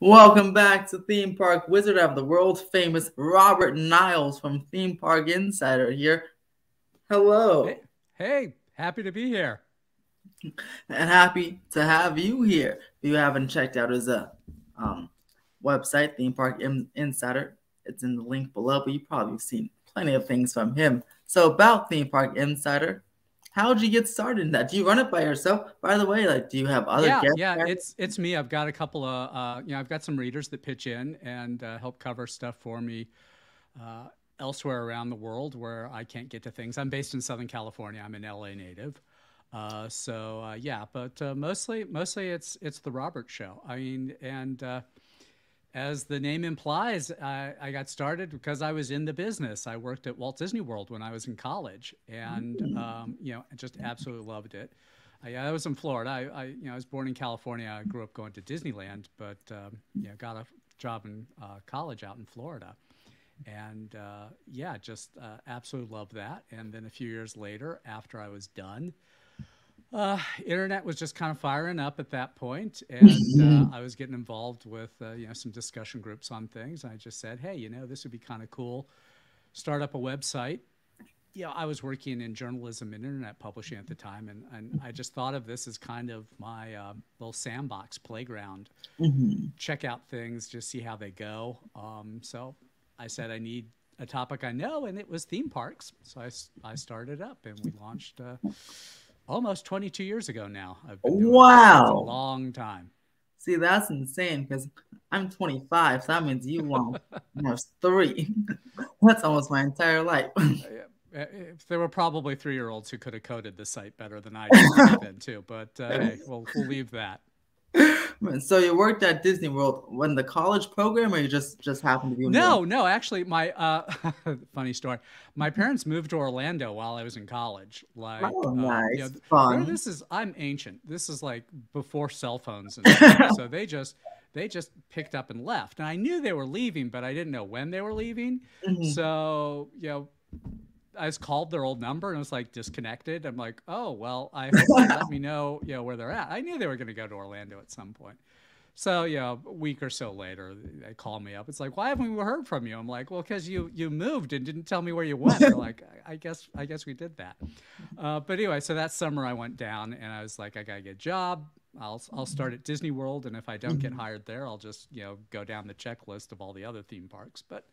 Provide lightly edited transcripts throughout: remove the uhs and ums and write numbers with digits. Welcome back to Theme Park Wizard. I have the world famous Robert Niles from Theme Park Insider here. Hello. Hey, hey, happy to be here. And happy to have you here. If you haven't checked out his website, Theme Park Insider, it's in the link below, but you've probably seen plenty of things from him. So about Theme Park Insider, how did you get started in that? Do you run it by yourself? By the way, like, do you have other guests? Yeah, it's me. I've got a couple of, you know, I've got some readers that pitch in and help cover stuff for me elsewhere around the world where I can't get to things. I'm based in Southern California. I'm an LA native. Yeah, but mostly it's the Robert Show. I mean, and as the name implies, I got started because I was in the business. I worked at Walt Disney World when I was in college, and you know, I just absolutely loved it. I was in Florida. You know, I was born in California. I grew up going to Disneyland, but you know, got a job in college out in Florida, and yeah, just absolutely loved that. And then a few years later, after I was done, internet was just kind of firing up at that point, and I was getting involved with you know, some discussion groups on things. I just said, hey, you know, this would be kind of cool, start up a website. You know, I was working in journalism and internet publishing at the time, and I just thought of this as kind of my little sandbox playground. Check out things, just see how they go. So I said, I need a topic I know, and it was theme parks. So I started up, and we launched almost 22 years ago now. I've been doing wow. It's a long time. See, that's insane because I'm 25, so that means you won't. Almost three. That's almost my entire life. Yeah. There were probably 3-year-olds who could have coded the site better than I did then too, but hey, we'll leave that. So you worked at Disney World when the college program, or you just happened to be? No, actually, my funny story. My parents moved to Orlando while I was in college. Like, oh, nice, you know, fun. This is I'm ancient. This is like before cell phones, and stuff. So they just picked up and left. And I knew they were leaving, but I didn't know when they were leaving. So you know, I just called their old number and was like disconnected. I'm like, oh, well, I hope they let me know, you know, where they're at. I knew they were going to go to Orlando at some point. So, you know, a week or so later, they call me up. It's like, why haven't we heard from you? I'm like, well, because you moved and didn't tell me where you went. They're like, I guess we did that. But anyway, so that summer I went down and I was like, I got to get a job. I'll start at Disney World. And if I don't get hired there, I'll just, you know, go down the checklist of all the other theme parks. But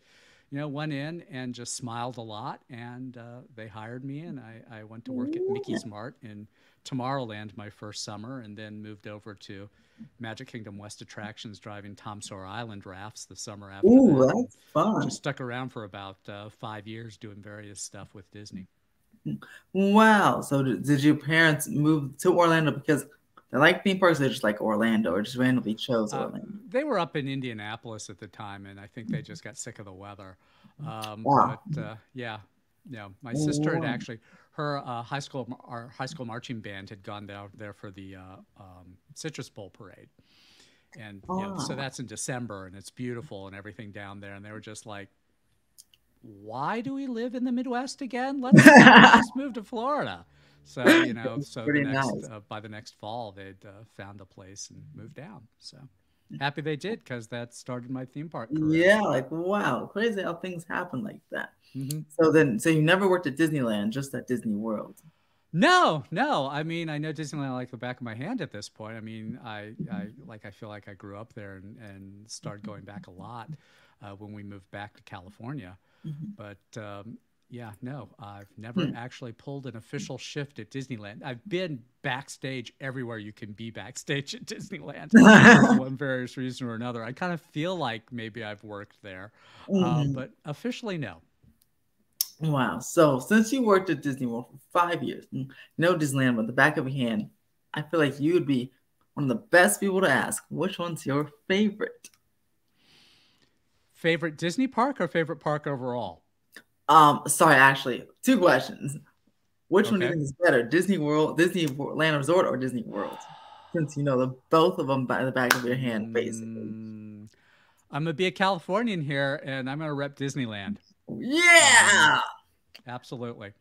you know, went in and just smiled a lot, and they hired me, and I went to work at Mickey's Mart in Tomorrowland my first summer, and then moved over to Magic Kingdom West Attractions driving Tom Sawyer Island rafts the summer after. Ooh, that. That's fun. Just stuck around for about 5 years doing various stuff with Disney. Wow. So did your parents move to Orlando because they like theme parks, they just like Orlando, or just randomly chose Orlando? They were up in Indianapolis at the time, and I think they just got sick of the weather. Wow. But yeah, you know, my sister had actually, her our high school marching band had gone down there for the Citrus Bowl parade, and you know, so that's in December, and it's beautiful and everything down there, and they were just like, why do we live in the Midwest again? Let's just move to Florida. So, you know, so the next, nice. By the next fall, they'd found a place and moved down. So happy they did, because that started my theme park career. Yeah, like, wow, crazy how things happen like that. So then, so you never worked at Disneyland, just at Disney World? No. I mean, I know Disneyland like the back of my hand at this point. I mean, I feel like I grew up there and started going back a lot when we moved back to California. But yeah, no, I've never actually pulled an official shift at Disneyland. I've been backstage everywhere you can be backstage at Disneyland for one various reason or another. I kind of feel like maybe I've worked there, but officially, no. Wow. So since you worked at Disney World for 5 years, no Disneyland, but the back of your hand, I feel like you would be one of the best people to ask, which one's your favorite? Favorite Disney park or favorite park overall? Sorry, actually, 2 questions. Which one do you think is better, Disney World, Disneyland Resort, or Disney World? Since you know the both of them by the back of your hand, basically. I'm gonna be a Californian here, and I'm gonna rep Disneyland. Yeah, absolutely.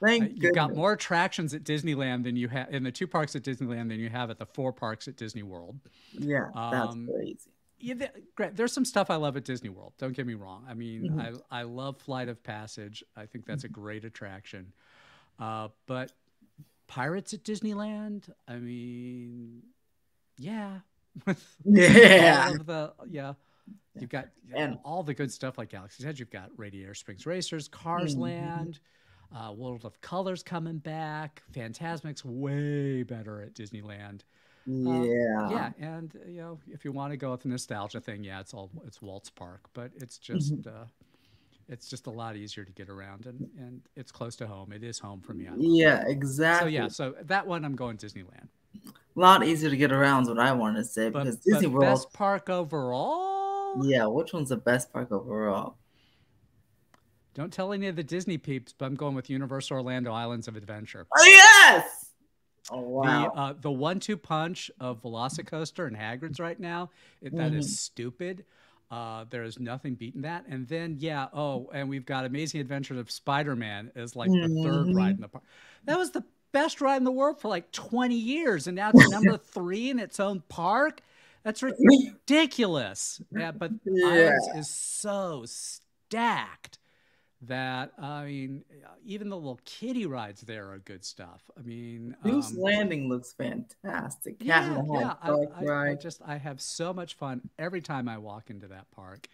Thank you. You've got more attractions at Disneyland than you have in the 2 parks at Disneyland than you have at the 4 parks at Disney World. Yeah, that's crazy. Yeah, great. There's some stuff I love at Disney World. Don't get me wrong. I mean, I love Flight of Passage. I think that's a great attraction. But Pirates at Disneyland, I mean, yeah. Yeah. You've got all the good stuff like Galaxy's Edge. You've got Radiator Springs Racers, Cars Land, World of Colors coming back. Fantasmic's way better at Disneyland. Yeah, and you know, if you want to go with the nostalgia thing, yeah, it's Walt's Park, but it's just a lot easier to get around, and it's close to home. It is home for me. Yeah, exactly. So yeah, so that one I'm going Disneyland. A lot easier to get around is what I want to say, but, because Disney World best park overall. Yeah, which one's the best park overall? Don't tell any of the Disney peeps, but I'm going with Universal Orlando Islands of Adventure. Oh yes. Oh, wow. The 1-2 punch of Velocicoaster and Hagrid's right now, that is stupid. There is nothing beating that. And then, yeah, oh, and we've got Amazing Adventures of Spider-Man as like the third ride in the park. That was the best ride in the world for like 20 years, and now it's number 3 in its own park. That's ridiculous. Yeah, but Islands is so stacked that, I mean, even the little kiddie rides there are good stuff. I mean, Goose Landing looks fantastic. I have so much fun every time I walk into that park.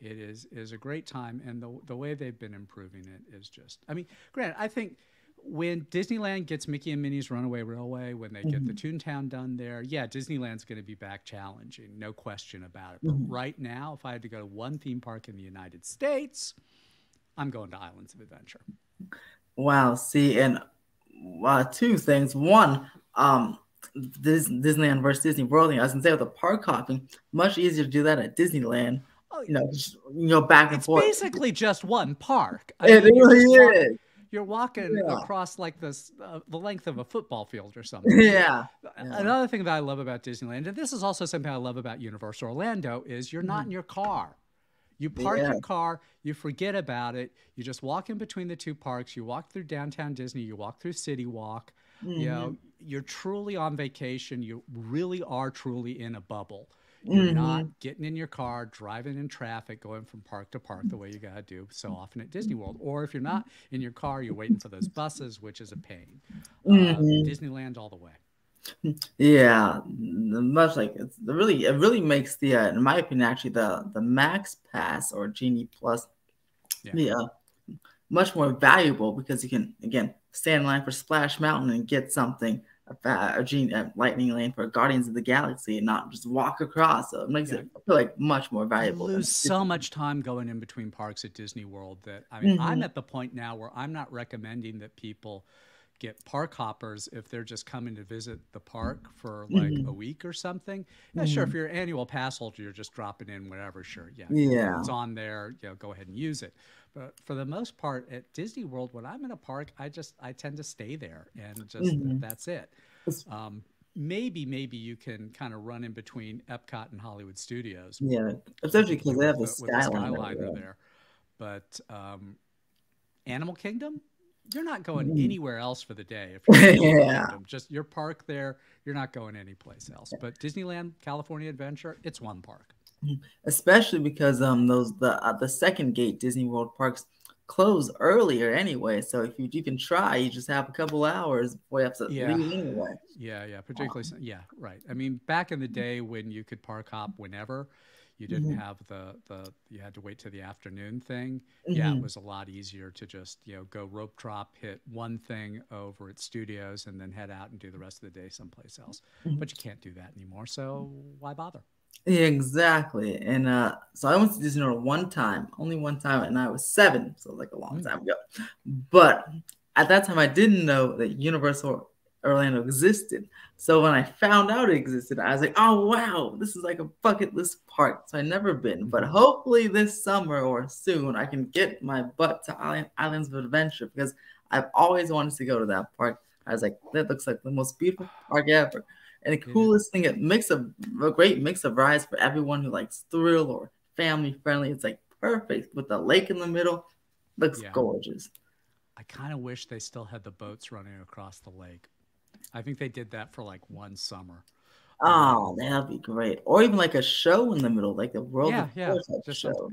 It is a great time, and the way they've been improving it is just, I mean, granted, I think when Disneyland gets Mickey and Minnie's Runaway Railway, when they get the Toontown done there, yeah, Disneyland's going to be back challenging, no question about it. But right now, if I had to go to one theme park in the United States, I'm going to Islands of Adventure. Wow. See, and two things. One, this Disneyland versus Disney World. I was going to say, with the park hopping, much easier to do that at Disneyland. You know, back and forth. It's basically just one park. It really is. You're walking across like this, the length of a football field or something. Yeah. Another thing that I love about Disneyland, and this is also something I love about Universal Orlando, is you're not in your car. You park your car, you forget about it. You just walk in between the two parks. You walk through downtown Disney. You walk through City Walk. You know, you're truly on vacation. You really are truly in a bubble. You're not getting in your car, driving in traffic, going from park to park the way you got to do so often at Disney World. Or if you're not in your car, you're waiting for those buses, which is a pain. Disneyland all the way. Yeah, much like it really makes the in my opinion actually the Max Pass or Genie Plus much more valuable, because you can again stand in line for Splash Mountain and get something about Lightning Lane for Guardians of the Galaxy and not just walk across. So it makes it, I feel like, much more valuable. You lose so much time going in between parks at Disney World that I mean I'm at the point now where I'm not recommending that people get park hoppers if they're just coming to visit the park for like a week or something. Yeah, sure, if you're an annual pass holder, you're just dropping in whatever, sure, it's on there, you know, go ahead and use it. But for the most part at Disney World, when I'm in a park, I tend to stay there and just that's it. Maybe you can kind of run in between Epcot and Hollywood Studios. Yeah, especially because they have the skyline there. But Animal Kingdom? You're not going anywhere else for the day. If you're just your park there, you're not going anyplace else. But Disneyland, California Adventure, it's one park. Especially because the second gate Disney World parks close earlier anyway. So if you can try, you just have a couple hours before you have to leave anyway. Yeah, particularly. I mean, back in the day when you could park hop whenever, you didn't have you had to wait till the afternoon thing. Yeah, it was a lot easier to just, you know, go rope drop, hit one thing over at Studios and then head out and do the rest of the day someplace else. But you can't do that anymore, so why bother? Yeah, exactly. And so I went to Disney World only one time, and I was 7, so like a long time ago. But at that time I didn't know that Universal Orlando existed. So when I found out it existed, I was like, oh wow, this is like a bucket list park. So I've never been, but hopefully this summer or soon I can get my butt to Islands of Adventure, because I've always wanted to go to that park. I was like, that looks like the most beautiful park ever. And the coolest thing, a great mix of rides for everyone who likes thrill or family friendly. It's like perfect with the lake in the middle. Looks gorgeous. I kind of wish they still had the boats running across the lake. I think they did that for like one summer. Oh, that'd be great. Or even like a show in the middle, like the World of Color type show.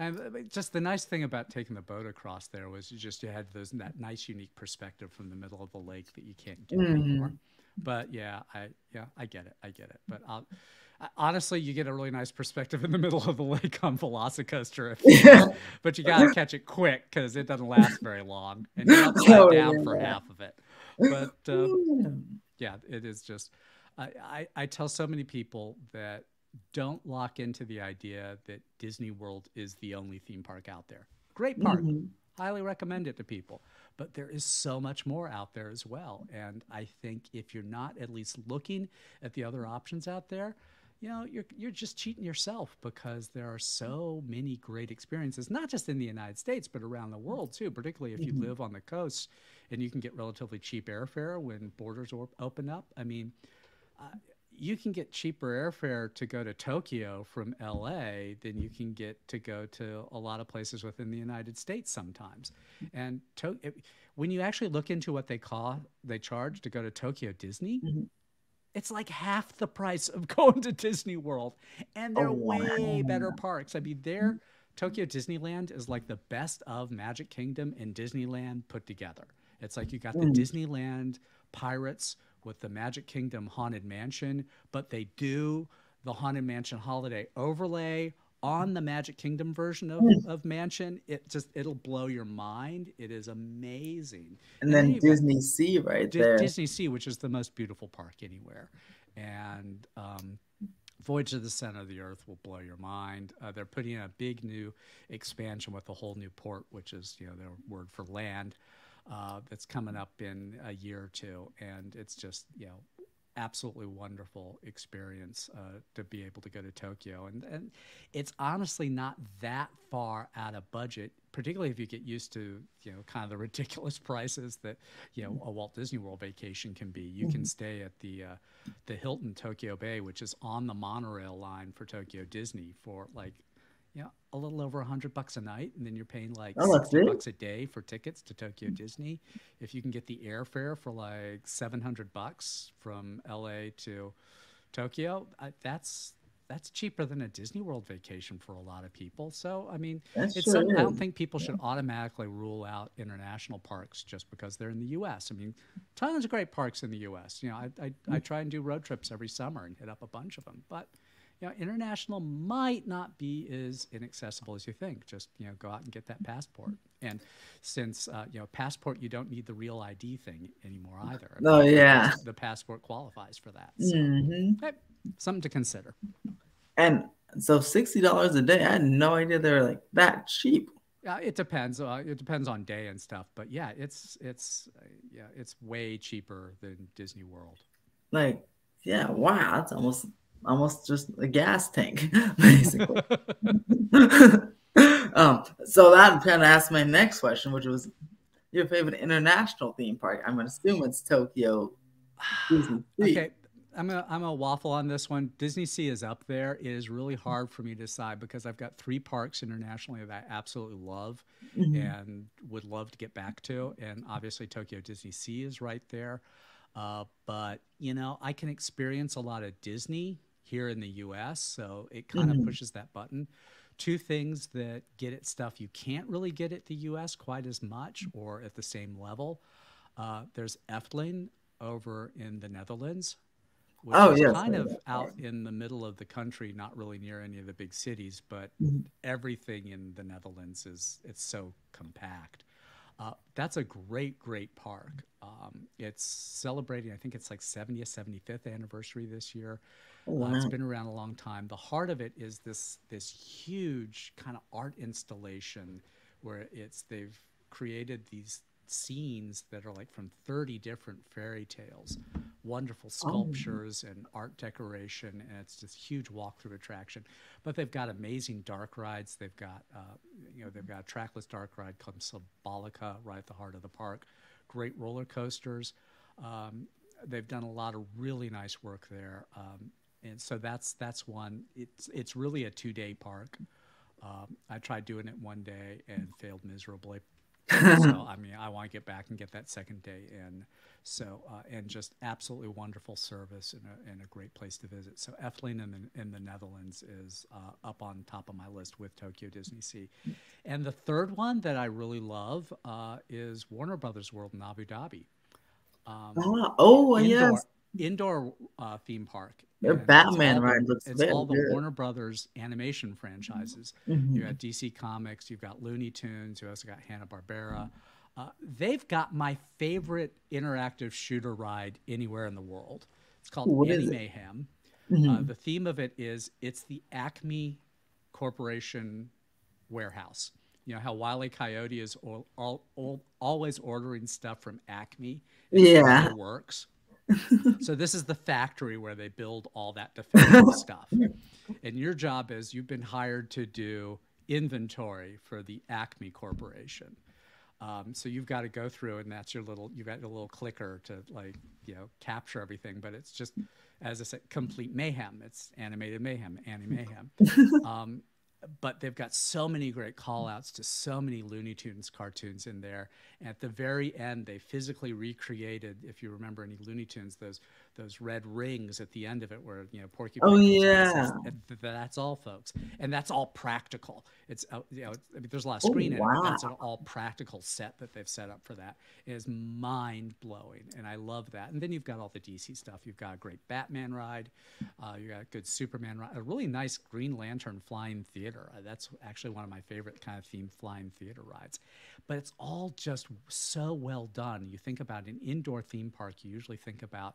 And just the nice thing about taking the boat across there was you had those, that nice unique perspective from the middle of the lake that you can't get anymore. But yeah, I get it. I get it. But honestly, you get a really nice perspective in the middle of the lake on Velocicoaster. But you got to catch it quick because it doesn't last very long. And you're upside down for half of it. But yeah, it is just, I tell so many people that don't lock into the idea that Disney World is the only theme park out there. Great park. Highly recommend it to people. But there is so much more out there as well. And I think if you're not at least looking at the other options out there, you know, you're just cheating yourself, because there are so many great experiences, not just in the United States, but around the world too, particularly if you live on the coast and you can get relatively cheap airfare when borders open up. I mean, you can get cheaper airfare to go to Tokyo from LA than you can get to go to a lot of places within the United States sometimes. And when you actually look into what they charge to go to Tokyo Disney, it's like half the price of going to Disney World. And they're way better parks. I mean, Tokyo Disneyland is like the best of Magic Kingdom and Disneyland put together. It's like you got the Disneyland Pirates with the Magic Kingdom Haunted Mansion, but they do the Haunted Mansion holiday overlay on the Magic Kingdom version of Mansion. It'll blow your mind. It is amazing. And then Disney Sea right there. Disney Sea, which is the most beautiful park anywhere. And Voyage to the Center of the Earth will blow your mind. They're putting in a big new expansion with a whole new port, which is, you know, their word for land. That's coming up in a year or two, and it's just, you know, absolutely wonderful experience to be able to go to Tokyo, and it's honestly not that far out of budget, particularly if you get used to, you know, kind of the ridiculous prices that, you know, a Walt Disney World vacation can be. You can stay at the Hilton Tokyo Bay, which is on the monorail line for Tokyo Disney, for like, you know, a little over $100 a night, and then you're paying like $60 a day for tickets to Tokyo Disney. If you can get the airfare for like $700 from LA to Tokyo, that's cheaper than a Disney World vacation for a lot of people. So, I mean, I don't think people should automatically rule out international parks just because they're in the U.S. I mean, tons of great parks in the U.S. You know, I try and do road trips every summer and hit up a bunch of them, but you know, international might not be as inaccessible as you think. Just, you know, go out and get that passport. And since, you know, passport, you don't need the real ID thing anymore either. I mean, the passport qualifies for that. So, something to consider. And so $60 a day, I had no idea they were like that cheap. It depends. It depends on day and stuff. But yeah, it's way cheaper than Disney World. Like, yeah, wow, that's almost just a gas tank, basically. So that kind of asked my next question, which was your favorite international theme park. I'm gonna assume it's Tokyo Disney Sea. Okay, I'm gonna waffle on this one. Disney Sea is up there. It is really hard for me to decide because I've got three parks internationally that I absolutely love and would love to get back to, and obviously Tokyo Disney Sea is right there. But you know, I can experience a lot of Disney here in the U.S., so it kind of pushes that button. Two things that get at stuff you can't really get at the U.S. quite as much or at the same level. There's Efteling over in the Netherlands, which is kind of out in the middle of the country, not really near any of the big cities, but everything in the Netherlands it's so compact. That's a great, great park. It's celebrating, I think it's like 75th anniversary this year. It's been around a long time. The heart of it is this huge kind of art installation where they've created these scenes that are like from 30 different fairy tales, wonderful sculptures and art decoration, and it's this huge walkthrough attraction. But they've got amazing dark rides. They've got a trackless dark ride called Symbolica right at the heart of the park. Great roller coasters. They've done a lot of really nice work there, and so that's one. It's really a 2-day park. I tried doing it one day and failed miserably. So I mean, I want to get back and get that second day in. So and just absolutely wonderful service and a great place to visit. So Efteling in the Netherlands is up on top of my list with Tokyo Disney Sea. And the third one that I really love is Warner Brothers World in Abu Dhabi. Indoor theme park. Their Batman ride looks good. It's all the Warner Brothers animation franchises. Mm-hmm. You got DC Comics, you've got Looney Tunes, you also got Hanna-Barbera. Mm-hmm. They've got my favorite interactive shooter ride anywhere in the world. It's called Acme Mayhem. Mm-hmm. The theme of it is it's the Acme Corporation warehouse. You know how Wile E. Coyote is always ordering stuff from Acme. Yeah. It works. So this is the factory where they build all that defensive stuff. And your job is you've been hired to do inventory for the Acme Corporation. So you've got to go through, and that's your little, you've got a little clicker to like, you know, capture everything. But it's just, as I said, complete mayhem. It's animated mayhem, anime mayhem. But they've got so many great call-outs to so many Looney Tunes cartoons in there. And at the very end, they physically recreated, if you remember any Looney Tunes, those red rings at the end of it where, you know, Porcupine. Oh, yeah. That's all, folks. And that's all practical. It's, you know, I mean, there's a lot of screen in it, but that's an all practical set that they've set up for that. It is mind-blowing, and I love that. And then you've got all the DC stuff. You've got a great Batman ride. You've got a good Superman ride. A really nice Green Lantern flying theater. That's actually one of my favorite kind of themed flying theater rides. But it's all just so well done. You think about an indoor theme park, you usually think about,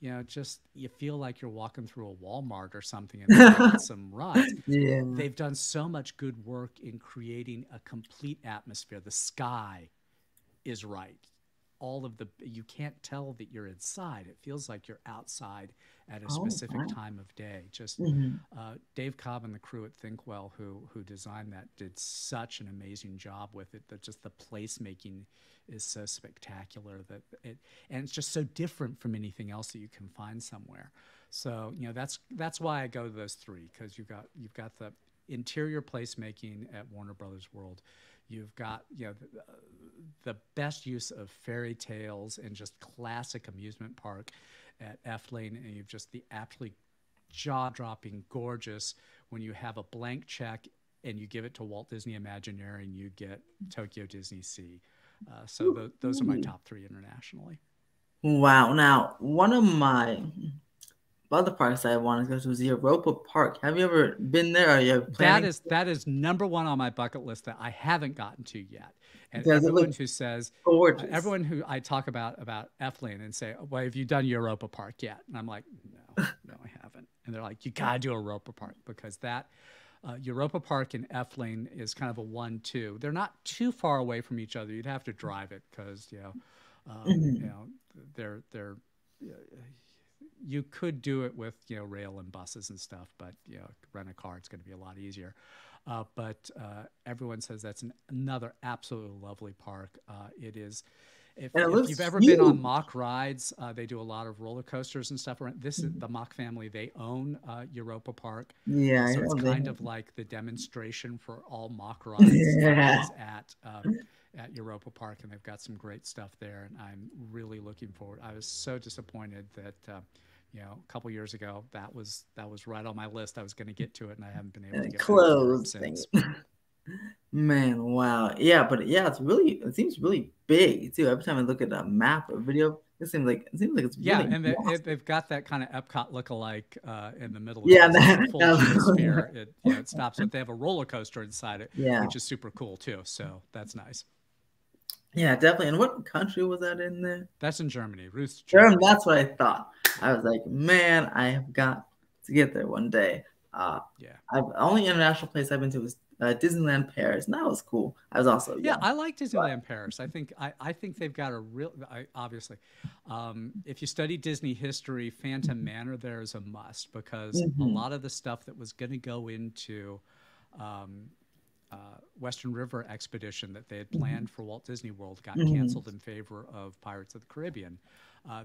you know, just you feel like you're walking through a Walmart or something and they've got some rides. Yeah. They've done so much good work in creating a complete atmosphere. The sky is right. All of the, you can't tell that you're inside. It feels like you're outside at a specific time of day. Just Dave Cobb and the crew at Thinkwell who designed that did such an amazing job with it. That just the placemaking is so spectacular that and it's just so different from anything else that you can find somewhere. So, you know, that's why I go to those three, because you've got the interior placemaking at Warner Brothers World. You've got, you know, the best use of fairy tales and just classic amusement park at Efteling, and you've just the absolutely jaw-dropping, gorgeous, when you have a blank check and you give it to Walt Disney Imagineering, you get Tokyo Disney Sea. So those are my top three internationally. Wow. Now, one of my other parks I wanted to go to is Europa Park. Have you ever been there? Are you planning? That is number one on my bucket list that I haven't gotten to yet. And everyone who says, gorgeous. Everyone who I talk about Efteling and say, well, have you done Europa Park yet? And I'm like, no, I haven't. And they're like, you got to do Europa Park, because that Europa Park and Efteling is kind of a 1-2. They're not too far away from each other. You'd have to drive it because, you know, you know, they're you could do it with, you know, rail and buses and stuff, but, you know, rent a car, it's going to be a lot easier. But everyone says that's another absolutely lovely park. It is, if you've ever been on Mack rides, they do a lot of roller coasters and stuff. This is the Mack family. They own Europa Park. Yeah. So it's kind of like the demonstration for all Mack rides at Europa Park, and they've got some great stuff there, and I'm really looking forward. I was so disappointed that you know, a couple years ago that was right on my list. I was going to get to it, and I haven't been able to get close since. Man, wow, yeah, but yeah, it seems really big too. Every time I look at a map or video, it seems like it's really and they've got that kind of Epcot lookalike in the middle of full sphere. It stops, but they have a roller coaster inside it, which is super cool too. So that's nice. Yeah, definitely. And what country was that in there? That's in Germany. Ruth's Germany. That's what I thought. I was like, man, I have got to get there one day. The only international place I've been to was Disneyland Paris, and that was cool. I was also I like Disneyland Paris. I think they've got a real. Obviously, if you study Disney history, Phantom Manor there is a must, because a lot of the stuff that was going to go into Western River Expedition that they had planned for Walt Disney World got canceled in favor of Pirates of the Caribbean.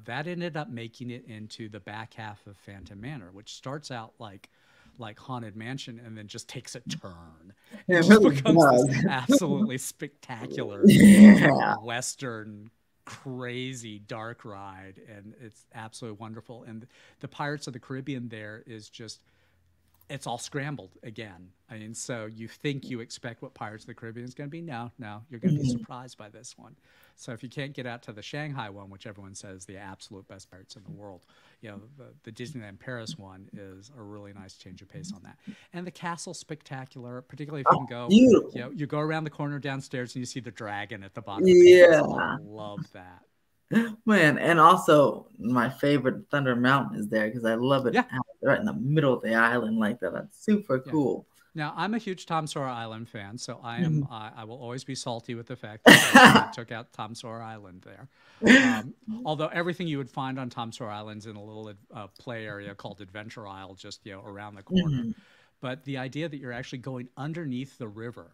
That ended up making it into the back half of Phantom Manor, which starts out like like Haunted Mansion and then just takes a turn. Yeah, it really becomes this absolutely spectacular Western crazy dark ride, and it's absolutely wonderful. And the Pirates of the Caribbean there is just, it's all scrambled again. I mean, so you think you expect what Pirates of the Caribbean is going to be. No, you're going to be surprised by this one. So if you can't get out to the Shanghai one, which everyone says is the absolute best Pirates in the world, you know, the Disneyland Paris one is a really nice change of pace on that. And the castle spectacular, particularly if you can go, you know, you go around the corner downstairs and you see the dragon at the bottom. Yeah. Of the I love that. Man, and also my favorite Thunder Mountain is there because I love it right in the middle of the island like that. That's super cool. Now, I'm a huge Tom Sawyer Island fan, so I am. I will always be salty with the fact that I took out Tom Sawyer Island there. Although everything you would find on Tom Sawyer Island's in a little play area called Adventure Isle, just around the corner. But the idea that you're actually going underneath the river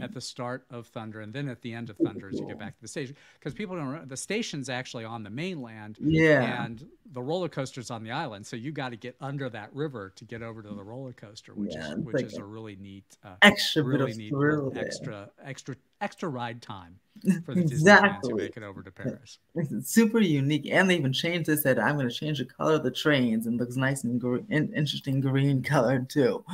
at the start of Thunder and then at the end of Thunder as you get back to the station, because people don't remember, the station's actually on the mainland and the roller coaster's on the island, so you got to get under that river to get over to the roller coaster, which is which is a really neat extra really neat extra ride time for the Disney fans who make it over to Paris. It's super unique, and they even changed this. Said I'm going to change the color of the trains, and it looks nice and green, interesting green color too.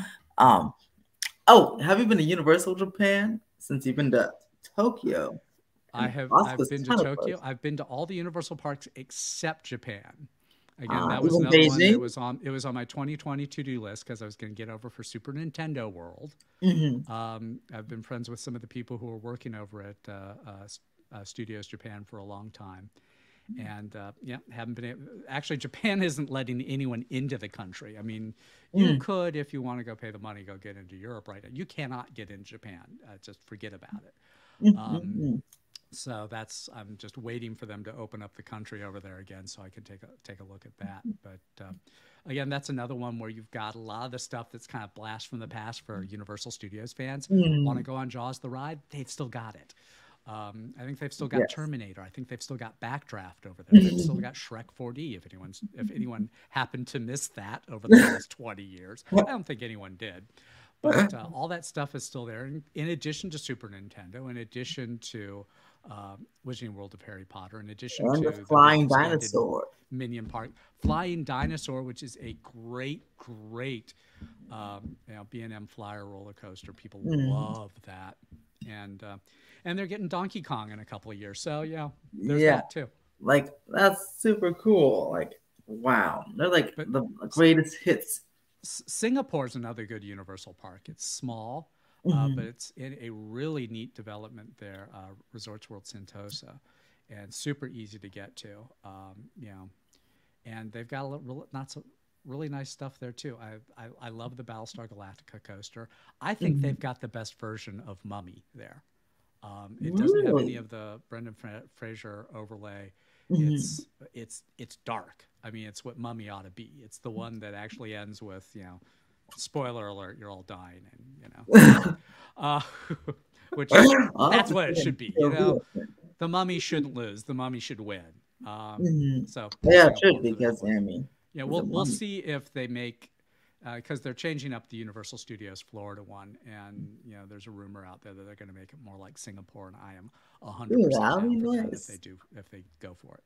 Oh, have you been to Universal Japan since you've been to Tokyo? I have. I've been to Tokyo. I've been to all the Universal parks except Japan. Again, that was another one. It was on my 2020 to-do list because I was going to get over for Super Nintendo World. I've been friends with some of the people who are working over at Studios Japan for a long time. And yeah, haven't been able, actually Japan isn't letting anyone into the country. I mean, you could, if you want to go pay the money, go get into Europe right now. You cannot get in Japan. Just forget about it. So that's, I'm just waiting for them to open up the country over there again so I can take a look at that. But again, that's another one where you've got a lot of the stuff that's kind of blast from the past for Universal Studios fans. Want to go on Jaws the Ride? They've still got it. I think they've still got Terminator. I think they've still got Backdraft over there. They've still got Shrek 4D. If anyone happened to miss that over the last 20 years, I don't think anyone did. But all that stuff is still there. In addition to Super Nintendo, in addition to Wizarding World of Harry Potter, in addition to the Flying Dinosaur, Minion Park, Flying Dinosaur, which is a great B&M Flyer roller coaster. People love that. And they're getting Donkey Kong in a couple of years, so there's that too. Like, that's super cool. Like, wow, they're like the greatest hits. Singapore's another good Universal park. It's small, but it's in a really neat development there. Resorts World Sentosa, and super easy to get to. And they've got a little, really nice stuff there too. I love the Battlestar Galactica coaster. I think they've got the best version of Mummy there. It doesn't have any of the Brendan Fraser overlay. It's dark. I mean, it's what Mummy ought to be. It's the one that actually ends with, spoiler alert, you're all dying, and which that's what it should be. The Mummy shouldn't lose. The Mummy should win. So it should, because yeah, we'll see if they make, because they're changing up the Universal Studios Florida one, and there's a rumor out there that they're going to make it more like Singapore, and I am 100% if they go for it.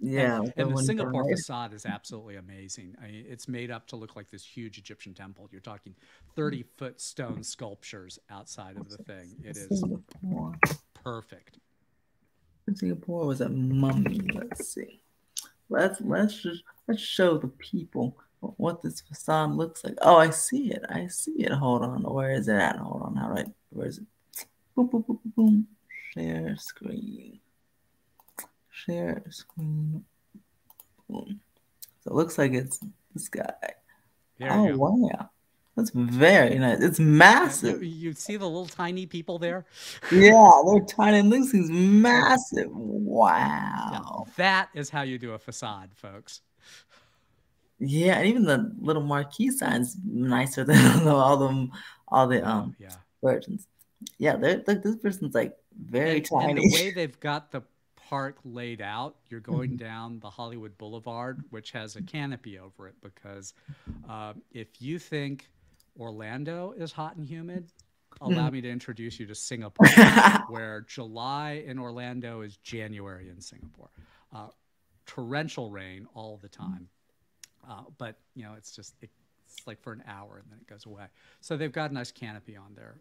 Yeah, and the Singapore facade is absolutely amazing. I mean, it's made up to look like this huge Egyptian temple. You're talking 30-foot stone sculptures outside of the thing. It is perfect. Singapore was a Mummy. Let's see. Let's show the people what this facade looks like. Oh, I see it. I see it. Hold on. Where is it at? Hold on. All right. Where is it? Boom, boom, boom, boom, boom. Share screen. Share screen. Boom. So it looks like it's this guy. There you go. Wow. That's very nice. It's massive. You see the little tiny people there? Yeah, they're tiny. Lucy's massive. Wow. Yeah, that is how you do a facade, folks. Yeah, and even the little marquee signs nicer than all the versions. Yeah, look, this person's like very tiny. And the way they've got the park laid out, you're going down the Hollywood Boulevard, which has a canopy over it, because if you think Orlando is hot and humid, allow me to introduce you to Singapore, where July in Orlando is January in Singapore. Torrential rain all the time. But, you know, it's just, it's like for an hour and then it goes away. So they've got a nice canopy on their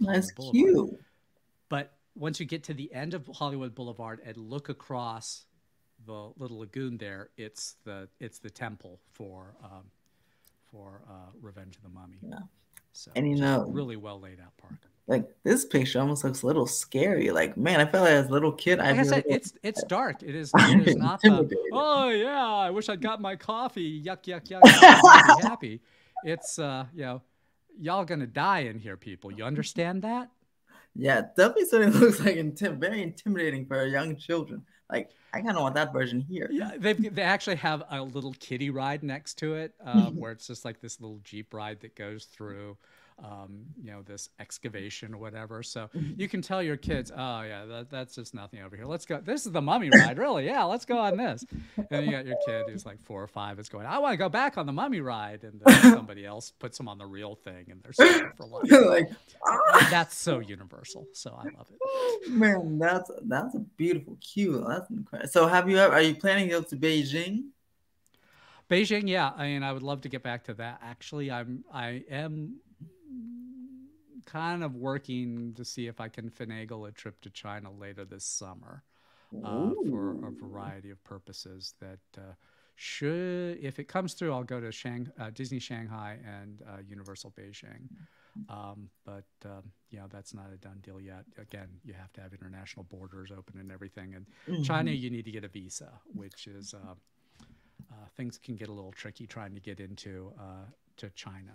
That's cute. But once you get to the end of Hollywood Boulevard and look across the little lagoon there, it's the temple for Revenge of the Mummy. Yeah. So, and you know, really well laid out park. Like this picture almost looks a little scary. Like, man, I felt like as a little kid. Like I said, it's dark. It is not the, oh yeah, I wish I'd got my coffee. Yuck, yuck, yuck. I'm happy. It's you know, y'all gonna die in here, people. You understand that? Yeah, definitely something that looks like very intimidating for young children. Like, I kind of want that version here. Yeah, they actually have a little kiddie ride next to it, where it's just like this little Jeep ride that goes through, you know, this excavation or whatever. So you can tell your kids, oh yeah, that's just nothing over here. Let's go. This is the mummy ride, really? Yeah, let's go on this. And you got your kid who's like 4 or 5 is going, I want to go back on the mummy ride, and then somebody else puts them on the real thing, and they're stuck for life. Like, that's so universal. So I love it. Man, that's a beautiful cue. That's incredible. So are you planning to go to Beijing? Beijing, yeah. I mean, I would love to get back to that. Actually, I am kind of working to see if I can finagle a trip to China later this summer for a variety of purposes that should, if it comes through, I'll go to Disney Shanghai and Universal Beijing. You know, that's not a done deal yet. Again, you have to have international borders open and everything. And China, you need to get a visa, which is, things can get a little tricky trying to get into to China.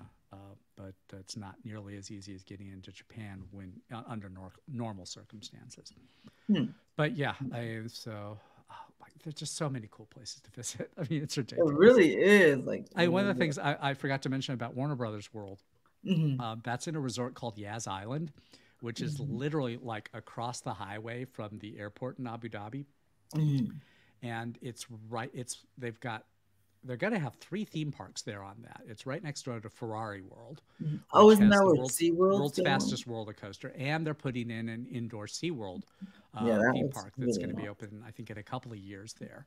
But it's not nearly as easy as getting into Japan when under normal circumstances. But yeah, there's just so many cool places to visit. I mean, it's ridiculous. It really is. Like one of the things I forgot to mention about Warner Brothers World, that's in a resort called Yas Island, which is literally like across the highway from the airport in Abu Dhabi, and it's right. They're going to have 3 theme parks there on that. It's right next door to Ferrari World. Oh, isn't that what SeaWorld's world's fastest roller coaster. And they're putting in an indoor SeaWorld theme park that's going to be open, I think, in a couple of years there.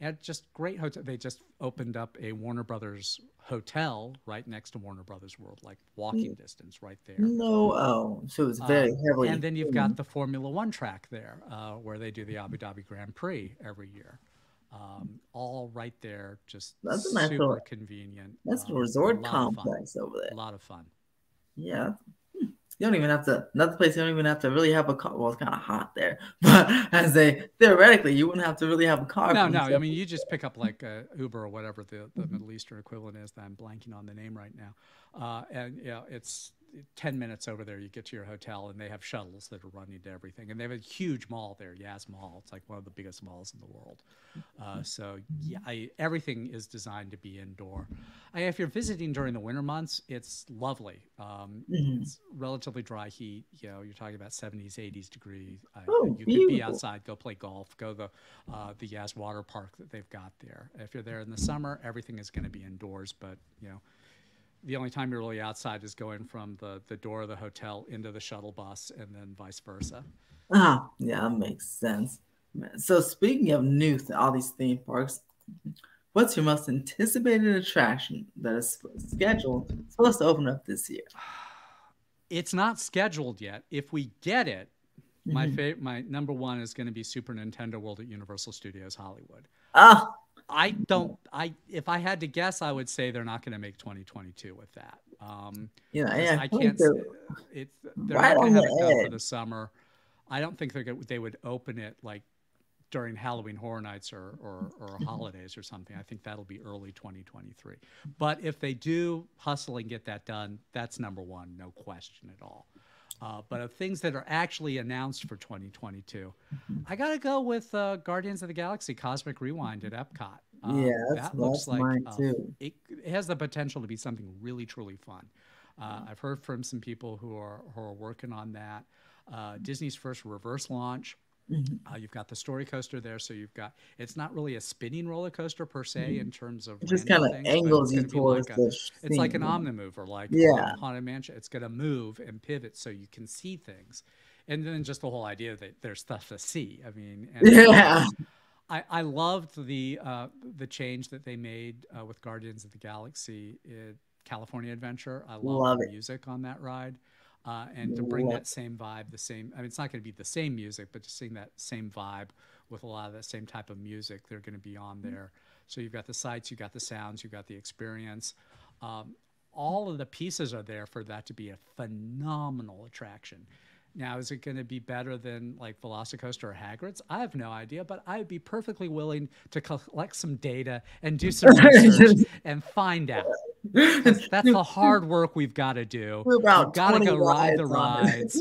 And just great hotel. They just opened up a Warner Brothers hotel right next to Warner Brothers World, like walking distance right there. So it's very heavily. And then you've got the Formula One track there where they do the Abu Dhabi Grand Prix every year. All right there, just super convenient. That's a resort complex over there. A lot of fun. Yeah, you don't even have to. Another place you don't even have to really have a car. Well, it's kind of hot there, but theoretically, you wouldn't have to really have a car. No. I mean, you just pick up like a Uber or whatever the Middle Eastern equivalent is. That I'm blanking on the name right now. And yeah, you know, it's 10 minutes over there, you get to your hotel, and they have shuttles that are running to everything. And they have a huge mall there, Yas Mall. It's like one of the biggest malls in the world. So yeah, everything is designed to be indoor. If you're visiting during the winter months, it's lovely. It's relatively dry heat. You know, you're talking about 70s, 80s degrees. You could be outside, go play golf, go the Yas Water Park that they've got there. If you're there in the summer, everything is going to be indoors, but you know, the only time you're really outside is going from the door of the hotel into the shuttle bus and then vice versa. Yeah, that makes sense. So speaking of all these theme parks, what's your most anticipated attraction that is supposed to open up this year? It's not scheduled yet. If we get it, my number one is going to be Super Nintendo World at Universal Studios Hollywood. If I had to guess, I would say they're not going to make 2022 with that. I can't. They're right not going to have it done for the summer. I don't think they would open it like during Halloween Horror Nights or holidays or something. I think that'll be early 2023. But if they do hustle and get that done, that's number one, no question at all. But of things that are actually announced for 2022, I got to go with Guardians of the Galaxy Cosmic Rewind at Epcot. That looks like mine too. It has the potential to be something really, truly fun. I've heard from some people who are working on that. Disney's first reverse launch Mm-hmm. You've got the story coaster there, so you've got, it's not really a spinning roller coaster per se, mm-hmm. in terms of, it just kind of angles you towards like it's like an omnimover, or like Haunted Mansion. It's going to move and pivot so you can see things, and then just the whole idea that there's stuff to see. I mean, and I loved the change that they made with Guardians of the Galaxy in California Adventure. I love the music on that ride. And to bring that same vibe, I mean, it's not going to be the same music, but just seeing that same vibe with a lot of that same type of music, they're going to be on there. So you've got the sights, you've got the sounds, you've got the experience. All of the pieces are there for that to be a phenomenal attraction. Now, is it going to be better than like Velocicoaster or Hagrid's? I have no idea, but I'd be perfectly willing to collect some data and do some research and find out. That's the hard work we've got to do. We're about we've got to go ride the rides.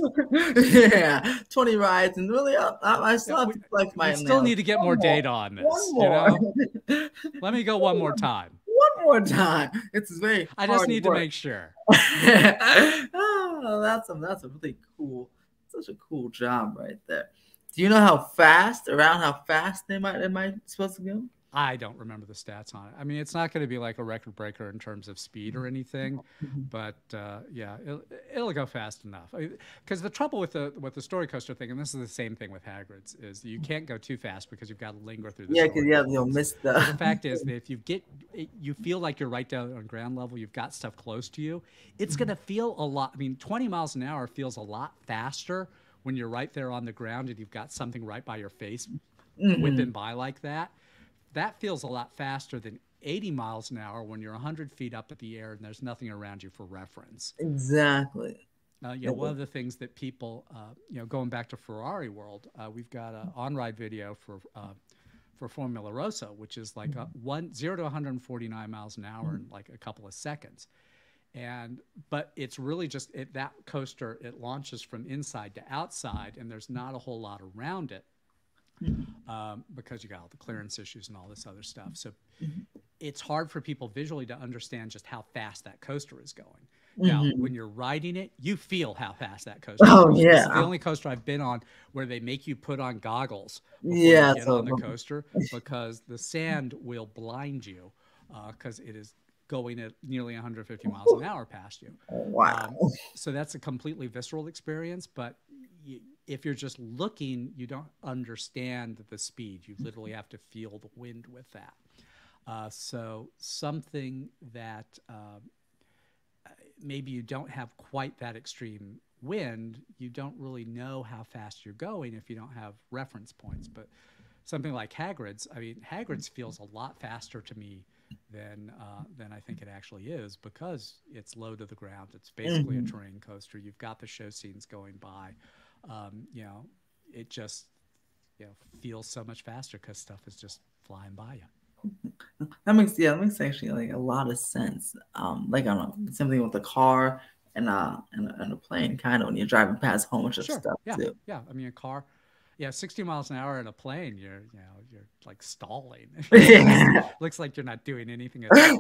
20 rides, and really, I still have to collect my. I still need to get more data on this. You know? Let me go one more time. One more time. It's very. I just need to make sure. Oh, that's a really cool. Such a cool job right there. Do you know how fast they might supposed to go? I don't remember the stats on it. I mean, it's not going to be like a record breaker in terms of speed or anything, but yeah, it'll go fast enough. Because the trouble with the story coaster thing, and this is the same thing with Hagrid's, is you can't go too fast because you've got to linger through the story. Yeah, you'll miss the. The fact is that if you feel like you're right down on ground level, you've got stuff close to you. It's going to feel a lot. I mean, 20 miles an hour feels a lot faster when you're right there on the ground and you've got something right by your face, whipping by like that. That feels a lot faster than 80 miles an hour when you're 100 feet up at the air and there's nothing around you for reference. Exactly. One of the things that people, going back to Ferrari World, we've got an on-ride video for Formula Rossa, which is like 0 to 149 miles an hour in like a couple of seconds. But it's really just that coaster, it launches from inside to outside and there's not a whole lot around it. Because you got all the clearance issues and all this other stuff. So it's hard for people visually to understand just how fast that coaster is going. Now, when you're riding it, you feel how fast that coaster is. Oh, yeah. This is the only coaster I've been on where they make you put on goggles before you get on the coaster because the sand will blind you because it is going at nearly 150 miles an hour past you. Wow. So that's a completely visceral experience, but if you're just looking, you don't understand the speed. You literally have to feel the wind with that. So something that maybe you don't have quite that extreme wind, you don't really know how fast you're going if you don't have reference points. But something like Hagrid's, I mean, Hagrid's feels a lot faster to me than I think it actually is because it's low to the ground. It's basically a terrain coaster. You've got the show scenes going by. It just feels so much faster because stuff is just flying by you. That makes actually like a lot of sense. Like on something with a car and a plane, kind of when you're driving past a whole bunch of stuff too. Yeah, I mean a car. Yeah, 60 miles an hour in a plane, you're like stalling. Looks like you're not doing anything at all.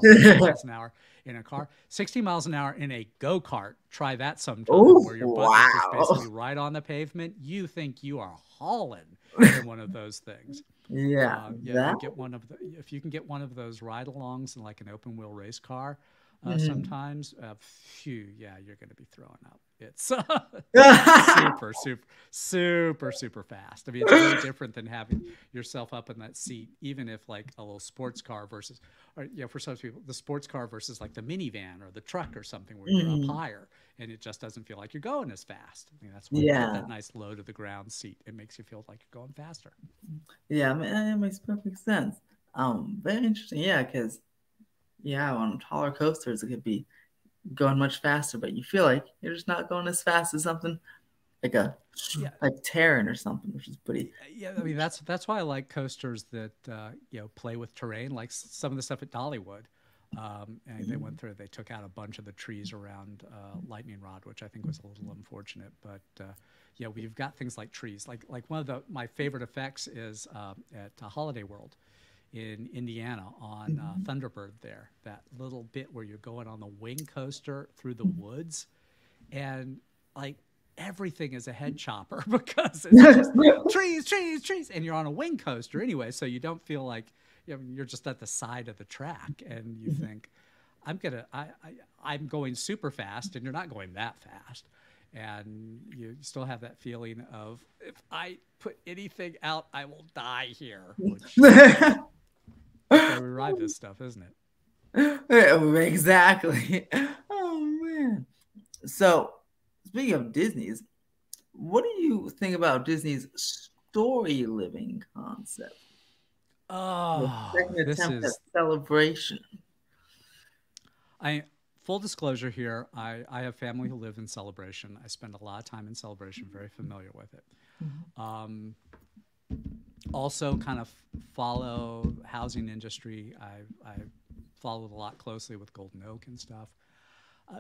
60 miles an hour in a car. 60 miles an hour in a go-kart. Try that sometime. Ooh, where your butt is just basically right on the pavement. You think you are hauling in one of those things. Yeah. If you can get one of those ride-alongs in like an open-wheel race car, sometimes, you're going to be throwing up. It's super fast. I mean, it's really different than having yourself up in that seat, even if like a little sports car versus, for some people, the sports car versus like the minivan or the truck or something where you're up higher and it just doesn't feel like you're going as fast. I mean, that's why you get that nice low to the ground seat. It makes you feel like you're going faster. Yeah, I mean, it makes perfect sense. Very interesting. Yeah, because on taller coasters, it could be going much faster, but you feel like you're just not going as fast as something like a Terran or something, which is pretty. Yeah, I mean that's why I like coasters that play with terrain, like some of the stuff at Dollywood. And they went through, they took out a bunch of the trees around Lightning Rod, which I think was a little unfortunate. But we've got things like trees. Like one of my favorite effects is at Holiday World in Indiana on Thunderbird there, that little bit where you're going on the wing coaster through the woods. And like everything is a head chopper because it's just trees, trees, trees. And you're on a wing coaster anyway, so you don't feel like, you know, you're just at the side of the track and you think, I'm going super fast, and you're not going that fast. And you still have that feeling of, if I put anything out, I will die here. Which we ride this stuff, isn't it? Exactly. Oh, man. So, speaking of Disney's, what do you think about Disney's story living concept? Oh, the second attempt at celebration. Full disclosure here, I have family who live in Celebration. I spend a lot of time in Celebration, very familiar with it. Also kind of follow housing industry. I followed a lot closely with Golden Oak and stuff.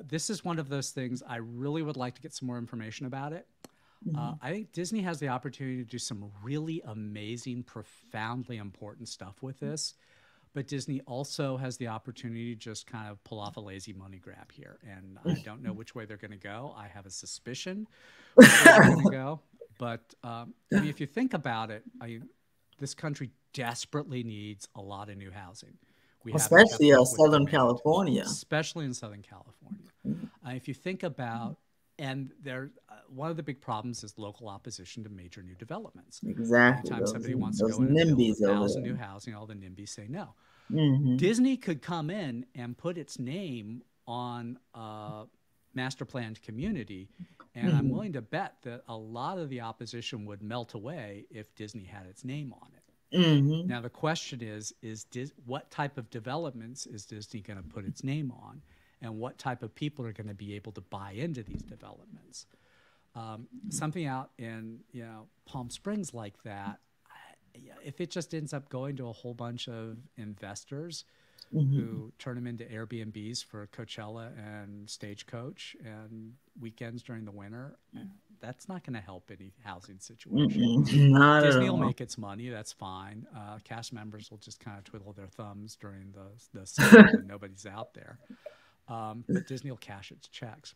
This is one of those things I really would like to get some more information about it. I think Disney has the opportunity to do some really amazing, profoundly important stuff with this. But Disney also has the opportunity to just kind of pull off a lazy money grab here. And I don't know which way they're going to go. I have a suspicion where they're going to go. But I mean, if you think about it, this country desperately needs a lot of new housing. We especially Southern California. Especially in Southern California. If you think about, and one of the big problems is local opposition to major new developments. Exactly. Anytime somebody wants to go in and build 1,000 new housing, all the NIMBYs say no. Disney could come in and put its name on a master planned community, and I'm willing to bet that a lot of the opposition would melt away if Disney had its name on it. Now the question is what type of developments is Disney going to put its name on? And what type of people are going to be able to buy into these developments? Something out in Palm Springs like that, if it just ends up going to a whole bunch of investors who turn them into Airbnbs for Coachella and Stagecoach and weekends during the winter, that's not going to help any housing situation. Disney will make its money. That's fine. Cast members will just kind of twiddle their thumbs during the summer when nobody's out there. But Disney will cash its checks.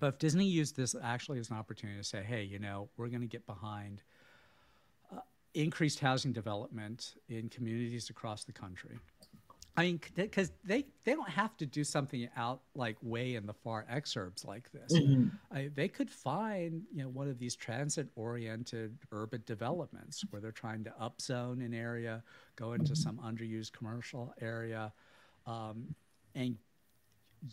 But if Disney used this actually as an opportunity to say, hey, we're going to get behind increased housing development in communities across the country. I mean, because they don't have to do something out like way in the far exurbs like this. They could find one of these transit-oriented urban developments where they're trying to upzone an area, go into some underused commercial area, and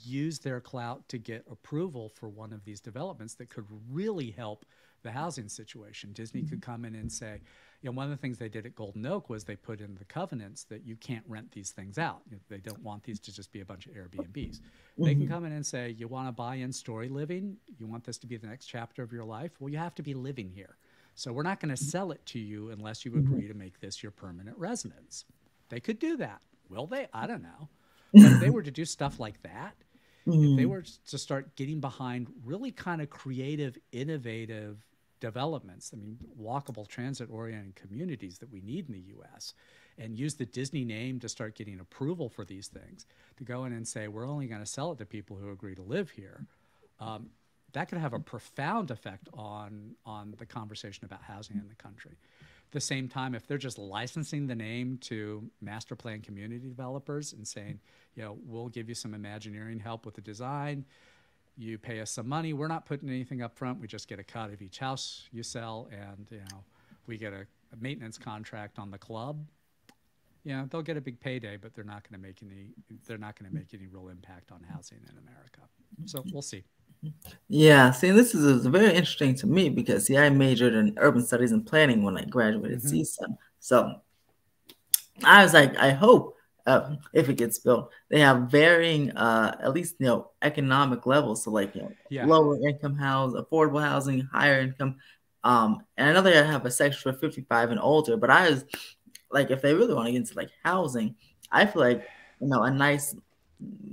use their clout to get approval for one of these developments that could really help the housing situation. Disney could come in and say, one of the things they did at Golden Oak was they put in the covenants that you can't rent these things out. They don't want these to just be a bunch of Airbnbs. They can come in and say, you want to buy in story living? You want this to be the next chapter of your life? Well, you have to be living here. So we're not going to sell it to you unless you agree to make this your permanent residence. They could do that. Will they? I don't know. But if they were to do stuff like that, if they were to start getting behind really kind of creative, innovative developments, I mean, walkable, transit-oriented communities that we need in the U.S., and use the Disney name to start getting approval for these things, to go in and say, we're only going to sell it to people who agree to live here, that could have a profound effect on the conversation about housing in the country. The same time, if they're just licensing the name to master plan community developers and saying, we'll give you some Imagineering help with the design, you pay us some money, we're not putting anything up front, we just get a cut of each house you sell, and we get a maintenance contract on the club. They'll get a big payday, but they're not going to make any. They're not going to make any real impact on housing in America. So we'll see. Yeah, see, this is very interesting to me because, see, I majored in urban studies and planning when I graduated CSUN. So I was like, I hope if it gets built, they have varying, at least, economic levels. So like, lower income housing, affordable housing, higher income. And I know they have a section for 55 and older, but I was like, if they really want to get into like housing, I feel like, a nice,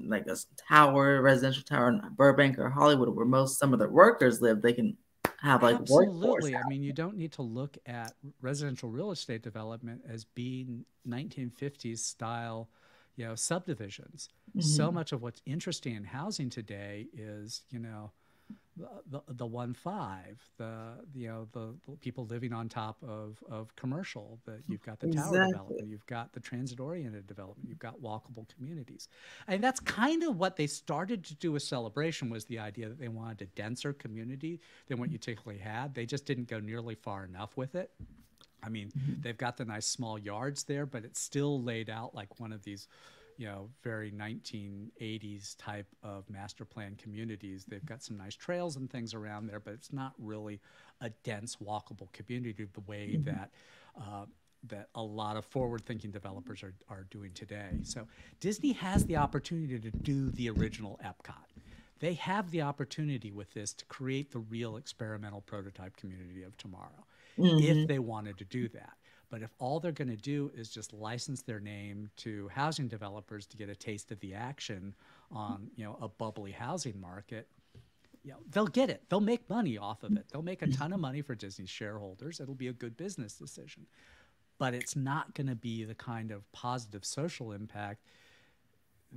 like a tower, residential tower in Burbank or Hollywood, where some of the workers live, they can have like workforce. I mean, you don't need to look at residential real estate development as being 1950s style, subdivisions. So much of what's interesting in housing today is, the 1.5, the people living on top of commercial, you've got the tower development, you've got the transit oriented development, you've got walkable communities. And that's kind of what they started to do with Celebration, was the idea that they wanted a denser community than what you typically had. They just didn't go nearly far enough with it. I mean, they've got the nice small yards there, but it's still laid out like one of these, very 1980s type of master plan communities. They've got some nice trails and things around there, but it's not really a dense, walkable community the way that that a lot of forward-thinking developers are doing today. So Disney has the opportunity to do the original Epcot. They have the opportunity with this to create the real experimental prototype community of tomorrow, if they wanted to do that. But if all they're going to do is just license their name to housing developers to get a taste of the action on, a bubbly housing market, they'll get it. They'll make money off of it. They'll make a ton of money for Disney shareholders. It'll be a good business decision. But it's not going to be the kind of positive social impact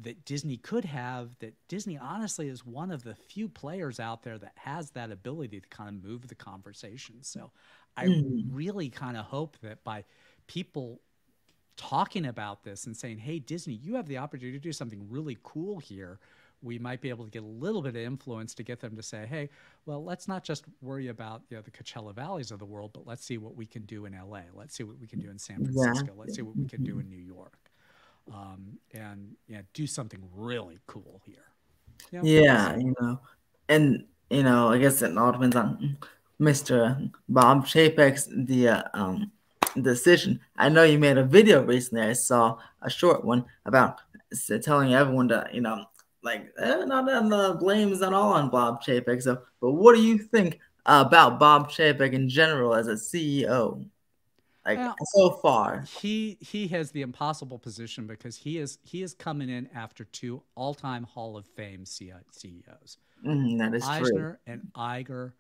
that Disney could have, that Disney honestly is one of the few players out there that has that ability to kind of move the conversation. So I really kind of hope that by people talking about this and saying, hey, Disney, you have the opportunity to do something really cool here, we might be able to get a little bit of influence to get them to say, hey, well, let's not just worry about the Coachella Valleys of the world, but let's see what we can do in LA. Let's see what we can do in San Francisco. Yeah. Let's see what we can do in New York. And do something really cool here. I guess it all depends on Mr. Bob Chapek's decision. I know you made a video recently. I saw a short one about telling everyone to the blame is not all on Bob Chapek. So, but what do you think about Bob Chapek in general as a CEO? So far, he has the impossible position because he is coming in after two all-time Hall of Fame CEOs. That is true. Eisner and Iger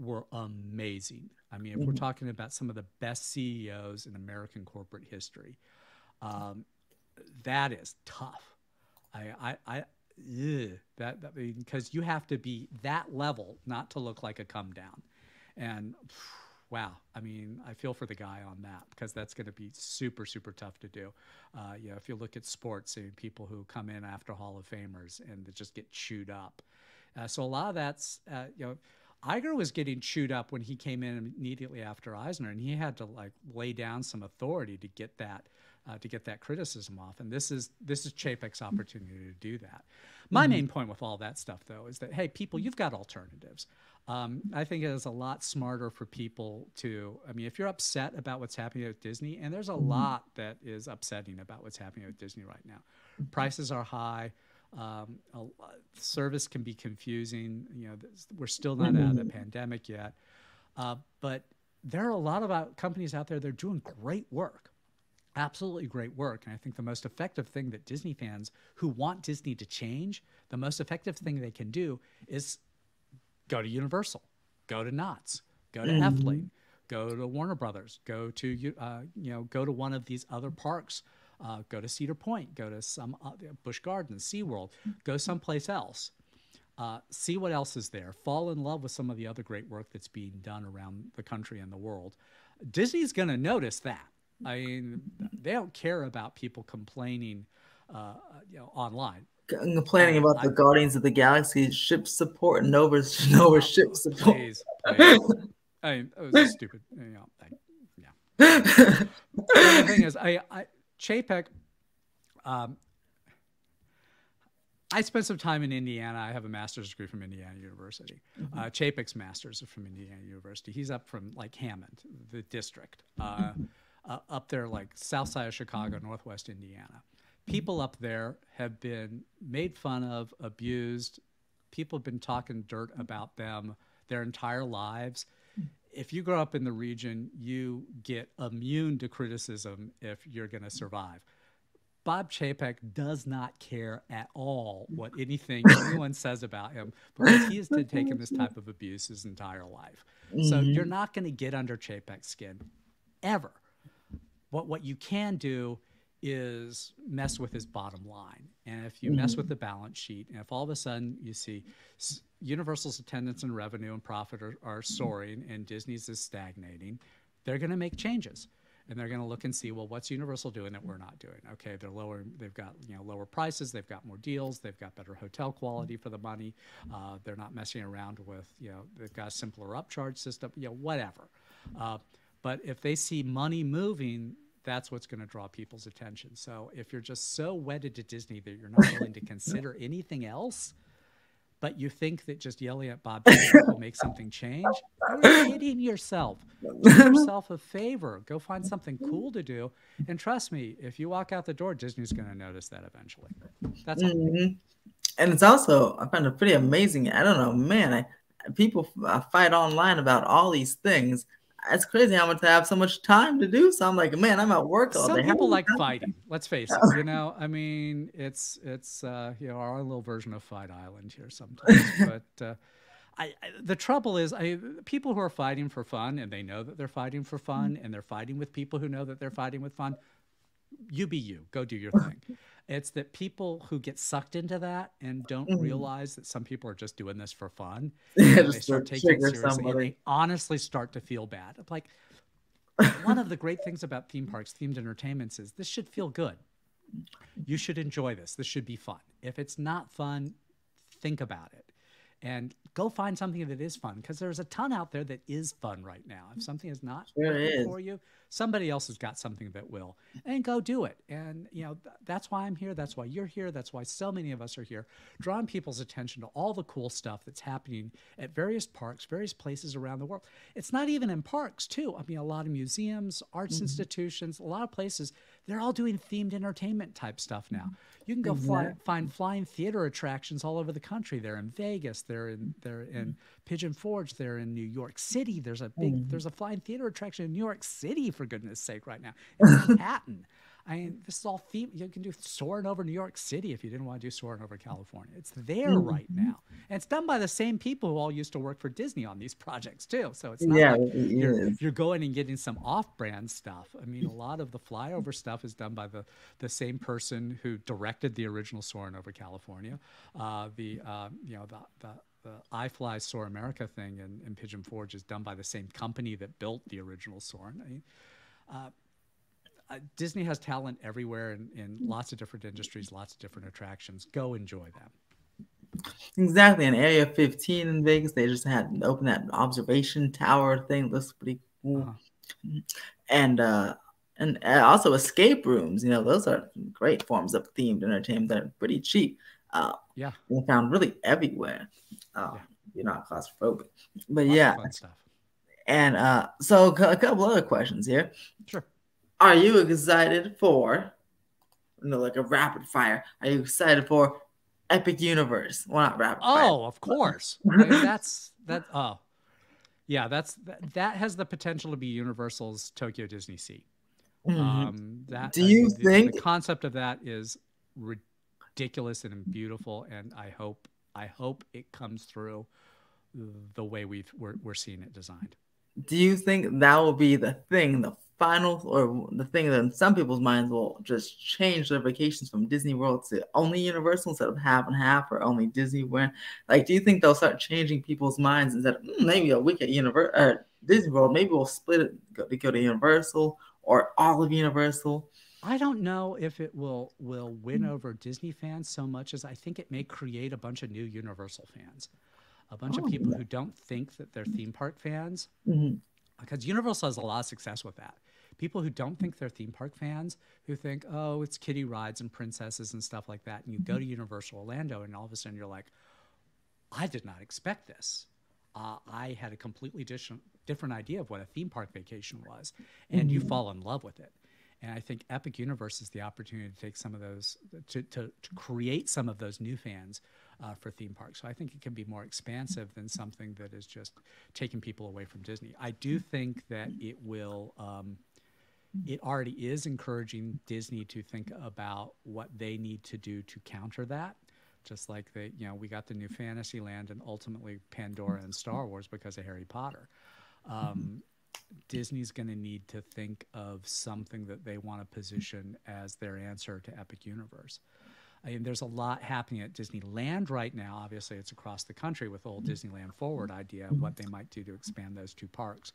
were amazing. I mean, if we're talking about some of the best CEOs in American corporate history, that is tough. That because you have to be that level not to look like a come down, and. Wow, I mean, I feel for the guy on that because that's going to be super, super tough to do. If you look at sports, people who come in after Hall of Famers and they just get chewed up. So a lot of that's, Iger was getting chewed up when he came in immediately after Eisner, and he had to lay down some authority to get that criticism off. And this is Chapek's opportunity to do that. My main point with all that stuff, though, is that, hey, people, you've got alternatives. I think it is a lot smarter for people to, if you're upset about what's happening at Disney, and there's a lot that is upsetting about what's happening at Disney right now. Prices are high. Service can be confusing. We're still not out of the pandemic yet. But there are a lot of companies out there that are doing great work. Absolutely great work. And I think the most effective thing that Disney fans who want Disney to change, the most effective thing they can do is go to Universal, go to Knott's, go to Efteling, go to Warner Brothers, go to one of these other parks, go to Cedar Point, go to some Busch Gardens, SeaWorld, go someplace else. See what else is there. Fall in love with some of the other great work that's being done around the country and the world. Disney's going to notice that. I mean, they don't care about people complaining, online. Complaining about the Guardians of the Galaxy ship support and over ship support. Please. I mean, it was stupid. The thing is, Chapek. I spent some time in Indiana. I have a master's degree from Indiana University. Chapek's master's is from Indiana University. He's up from Hammond, the district. Up there, south side of Chicago, northwest Indiana. People up there have been made fun of, abused. People have been talking dirt about them their entire lives. If you grow up in the region, you get immune to criticism if you're going to survive. Bob Chapek does not care at all what anyone says about him because he has been taking this type of abuse his entire life. So you're not going to get under Chapek's skin ever. What you can do is mess with his bottom line. And if you mess with the balance sheet, and if all of a sudden you see Universal's attendance and revenue and profit are soaring and Disney's is stagnating, they're going to make changes. And they're going to look and see, well, what's Universal doing that we're not doing? Okay, they're lower. They've got lower prices. They've got more deals. They've got better hotel quality for the money. They're not messing around with they've got a simpler upcharge system. Whatever. But if they see money moving, that's what's going to draw people's attention. So if you're just so wedded to Disney that you're not willing to consider anything else, but you think that just yelling at Bob will make something change, you're kidding yourself. Do yourself a favor. Go find something cool to do. And trust me, if you walk out the door, Disney's going to notice that eventually. That's And it's also, I found it pretty amazing. I don't know, man, people fight online about all these things. It's crazy how much I have so much time to do. So I'm like, man, I'm at work all day. Some people like fighting. Let's face it. I mean, it's our little version of Fight Island here sometimes. But the trouble is, people who are fighting for fun and they know that they're fighting for fun and they're fighting with people who know that they're fighting with fun. You be you. Go do your thing. It's that people who get sucked into that and don't realize that some people are just doing this for fun, and they start taking it seriously, and they honestly start to feel bad. I'm like, one of the great things about theme parks, themed entertainments, is this should feel good. You should enjoy this. This should be fun. If it's not fun, think about it. And go find something that is fun, because there's a ton out there that is fun right now. If something is not fun for you, somebody else has got something that will. And go do it. And that's why I'm here. That's why you're here. That's why so many of us are here, drawing people's attention to all the cool stuff that's happening at various parks, various places around the world. It's not even in parks, too. I mean, a lot of museums, arts institutions, a lot of places, they're all doing themed entertainment type stuff now. You can go find flying theater attractions all over the country. They're in Vegas. They're in Pigeon Forge. They're in New York City. There's a big there's a flying theater attraction in New York City, for goodness sake, right now. It's Manhattan. I mean, this is all theme. You can do soaring over New York City if you didn't want to do soaring over California. It's there right now. And it's done by the same people who all used to work for Disney on these projects too. So it's not like you're going and getting some off-brand stuff. I mean, a lot of the flyover stuff is done by the same person who directed the original Soarin' Over California. The I Fly Soar America thing in Pigeon Forge is done by the same company that built the original Soarin'. I mean, Disney has talent everywhere in lots of different industries, lots of different attractions. Go enjoy them. Exactly. In Area 15 in Vegas, they just had opened that observation tower thing. Looks pretty cool. And also escape rooms. Those are great forms of themed entertainment that are pretty cheap. They're found really everywhere. You're not claustrophobic. But fun stuff. And so a couple other questions here. Sure. Are you excited for, like a rapid fire, are you excited for Epic Universe? Well, not rapid fire. Oh, of course. That has the potential to be Universal's Tokyo Disney Sea. Do you think the concept of that is ridiculous and beautiful, and I hope it comes through the way we're seeing it designed. Do you think that will be the thing, the thing that in some people's minds will just change their vacations from Disney World to only Universal instead of half and half, or only Disney? Like, do you think they'll start changing people's minds instead of maybe a week at Disney World? Maybe we'll split it go to Universal or all of Universal. I don't know if it will win over Disney fans so much as I think it may create a bunch of new Universal fans, a bunch of people who don't think that they're theme park fans. Because Universal has a lot of success with that. People who don't think they're theme park fans, who think, oh, it's kiddie rides and princesses and stuff like that. And you go to Universal Orlando and all of a sudden you're like, I did not expect this. I had a completely different idea of what a theme park vacation was. And you fall in love with it. And I think Epic Universe is the opportunity to take some of those, to create some of those new fans for theme parks. So I think it can be more expansive than something that is just taking people away from Disney. I do think that it will, it already is encouraging Disney to think about what they need to do to counter that. Just like we got the new Fantasyland and ultimately Pandora and Star Wars because of Harry Potter. Disney's going to need to think of something that they want to position as their answer to Epic Universe. I mean, there's a lot happening at Disneyland right now. Obviously, it's across the country with the whole Disneyland Forward idea of what they might do to expand those two parks.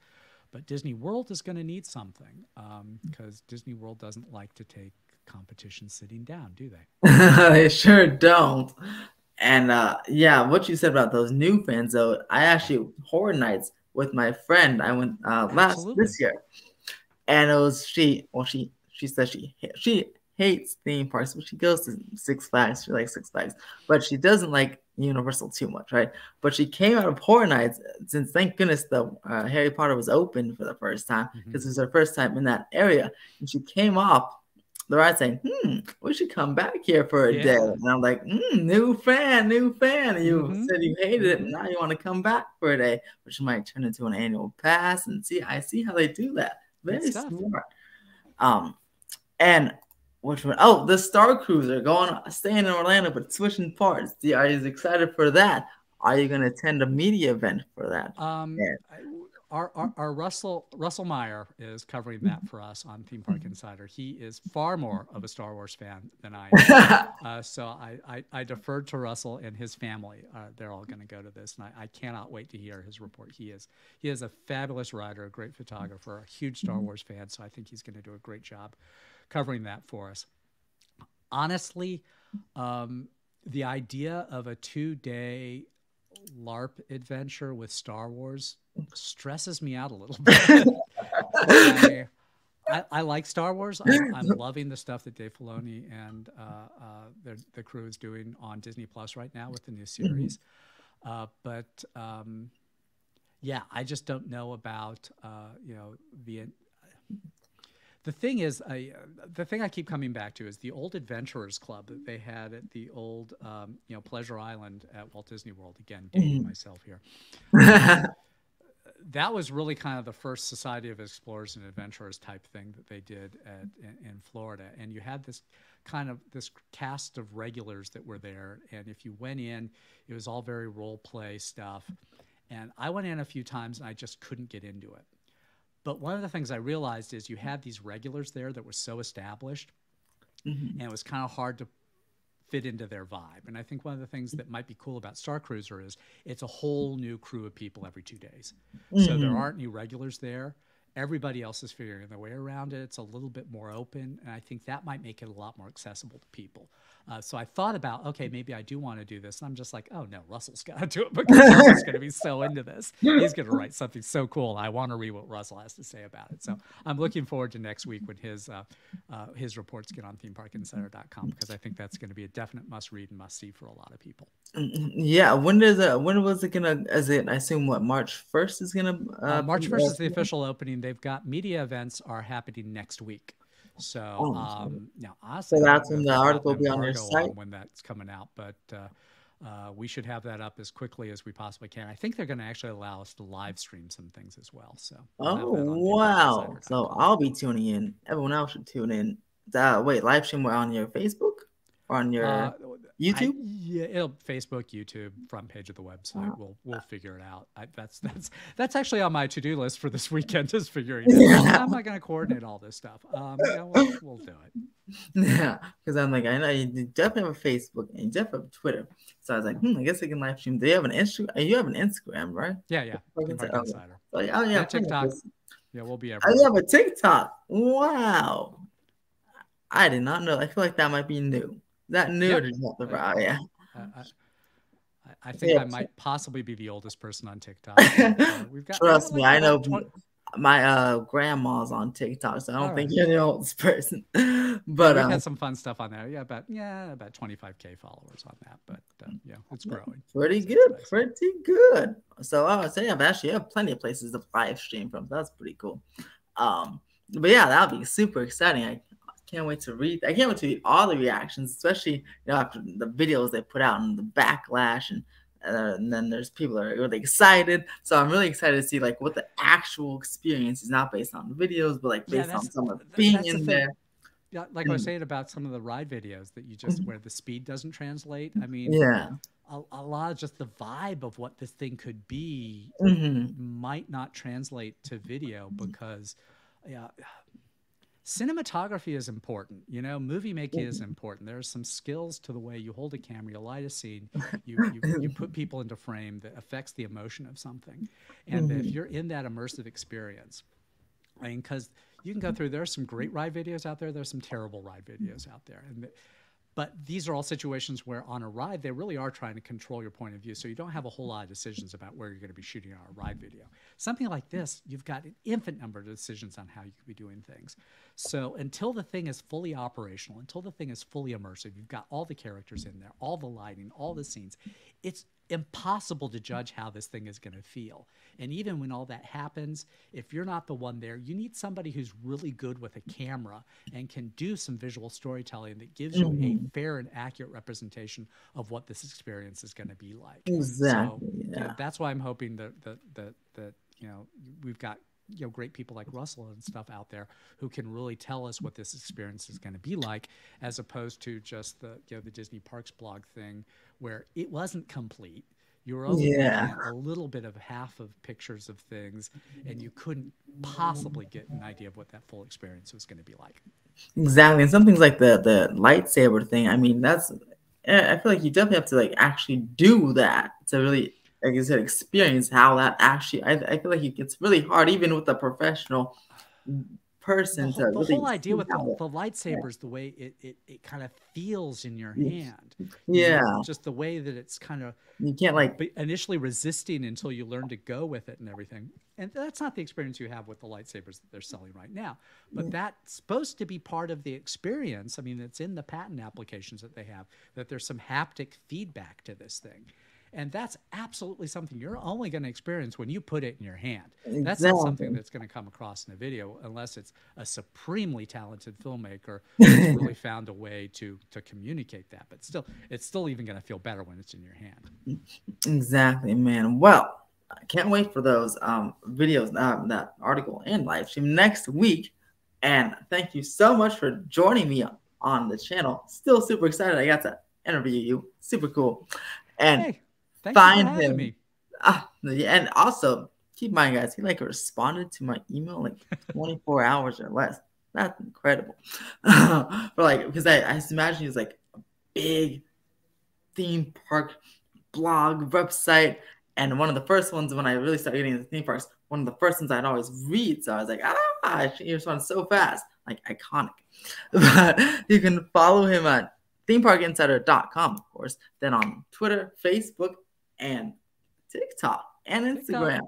But Disney World is going to need something because Disney World doesn't like to take competition sitting down, do they? They sure don't. And yeah, what you said about those new fans, though, I actually, Horror Nights with my friend, I went this year. And it was, she said she hates theme parks, but she goes to Six Flags. She likes Six Flags, but she doesn't like Universal too much, right? But she came out of Horror Nights since, thank goodness, the Harry Potter was open for the first time, because it was her first time in that area. And she came off the ride saying, we should come back here for a day. And I'm like, new fan. And you said you hated it, and now you want to come back for a day, which might turn into an annual pass. And see, I see how they do that. Very smart. And which one? Oh, the Star Cruiser, staying in Orlando, but switching parts. Are you excited for that? Are you going to attend a media event for that? Our Russell Meyer is covering that for us on Theme Park Insider. He is far more of a Star Wars fan than I am. So I deferred to Russell and his family. They're all going to go to this, and I cannot wait to hear his report. He is a fabulous writer, a great photographer, a huge Star Wars fan, so I think he's going to do a great job covering that for us. Honestly, the idea of a two-day LARP adventure with Star Wars stresses me out a little bit. I like Star Wars. I'm loving the stuff that Dave Filoni and the crew is doing on Disney Plus right now with the new series. Yeah, I just don't know about, the thing is, the thing I keep coming back to is the old Adventurers Club that they had at the old, Pleasure Island at Walt Disney World. Again, dating myself here. That was really kind of the first Society of Explorers and Adventurers type thing that they did in Florida. And you had this kind of this cast of regulars that were there. And if you went in, it was all very role play stuff. And I went in a few times and I just couldn't get into it. But one of the things I realized is you had these regulars there that were so established, and it was kind of hard to fit into their vibe. And I think one of the things that might be cool about Star Cruiser is it's a whole new crew of people every 2 days. So there aren't new regulars there. Everybody else is figuring their way around it. It's a little bit more open, and I think that might make it a lot more accessible to people. So I thought about, okay, maybe I do want to do this, and I'm just like, oh, no, Russell's got to do it because Russell's going to be so into this. He's going to write something so cool. I want to read what Russell has to say about it. So I'm looking forward to next week when his reports get on themeparkinsider.com, because I think that's going to be a definite must-read and must-see for a lot of people. Yeah, when was it going to, I assume, what, March 1st is going to? March 1st is the official opening. They've got media events are happening next week, so now so that's when the article will be on your site when that's coming out, but we should have that up as quickly as we possibly can. I think they're going to actually allow us to live stream some things as well, so wow, so I'll be tuning in. Everyone else should tune in. Wait, live stream on your Facebook or on your YouTube? Yeah, it'll Facebook, YouTube, front page of the website. We'll figure it out. That's actually on my to-do list for this weekend, is figuring out how am I going to coordinate all this stuff. We'll do it. Yeah, because I'm like, I know you definitely have a Facebook and you definitely have Twitter. So I was like, I guess I can live stream. Do you have an Instagram? You have an Instagram, right? Yeah. Oh yeah, TikTok. Yeah, we'll be everywhere. I have a TikTok. Wow. I did not know. I feel like that might be new. That new or not the right? Yeah. I think I might possibly be the oldest person on TikTok. Trust me, I know my grandma's on TikTok, so I don't think you're the oldest person. But we had some fun stuff on there. Yeah, about 25K followers on that. But yeah, it's growing. Pretty good. So I would say I have plenty of places to live stream from. So that's pretty cool. But yeah, that would be super exciting. I can't wait to read all the reactions, especially after the videos they put out and the backlash, and then there's people that are really excited. So I'm really excited to see like what the actual experience is, not based on the videos, but like based on some of being in there. Yeah, like I was saying about some of the ride videos that you just where the speed doesn't translate. I mean, a lot of just the vibe of what this thing could be might not translate to video because cinematography is important. You know, movie making is important. There are some skills to the way you hold a camera, you light a scene, you put people into frame that affects the emotion of something. And if you're in that immersive experience, I mean, because you can go through, there are some great ride videos out there. There's some terrible ride videos out there. And but these are all situations where on a ride, they really are trying to control your point of view. So you don't have a whole lot of decisions about where you're going to be shooting on a ride video. Something like this, you've got an infinite number of decisions on how you could be doing things. So until the thing is fully operational, until the thing is fully immersive, you've got all the characters in there, all the lighting, all the scenes. It's impossible to judge how this thing is going to feel. And even when all that happens, if you're not the one there, you need somebody who's really good with a camera and can do some visual storytelling that gives you a fair and accurate representation of what this experience is going to be like. Exactly. So, you know, that's why I'm hoping that you know, we've got, you know, great people like Russell and stuff out there who can really tell us what this experience is going to be like, as opposed to just the, you know, the Disney Parks blog thing where it wasn't complete. You were only a little bit of half of pictures of things, and you couldn't possibly get an idea of what that full experience was going to be like. Exactly. And some things like the lightsaber thing, I mean, that's, I feel like you definitely have to like actually do that to really, like you said, experience how that actually, I feel like it's really hard, even with a professional person. The whole idea with the lightsabers, the way it kind of feels in your hand. Yeah. You know, just the way that it's kind of, you can't like initially resisting until you learn to go with it and everything. And that's not the experience you have with the lightsabers that they're selling right now. But that's supposed to be part of the experience. I mean, it's in the patent applications that they have, that there's some haptic feedback to this thing. And that's absolutely something you're only going to experience when you put it in your hand. Exactly. That's not something that's going to come across in a video unless it's a supremely talented filmmaker who's really found a way to communicate that. But still, it's still even going to feel better when it's in your hand. Exactly, man. Well, I can't wait for those videos, that article and live stream next week. And thank you so much for joining me on the channel. Still super excited. I got to interview you. Super cool. And hey. Thanks find him. And also keep in mind, guys, he like responded to my email like 24 hours or less. That's incredible. But like, because I just imagine he was like a big theme park blog website. And one of the first ones when I really started getting into theme parks, one of the first ones I'd always read. So I was like, he responded so fast, like iconic. But you can follow him at themeparkinsider.com, of course, then on Twitter, Facebook, and TikTok, and Instagram.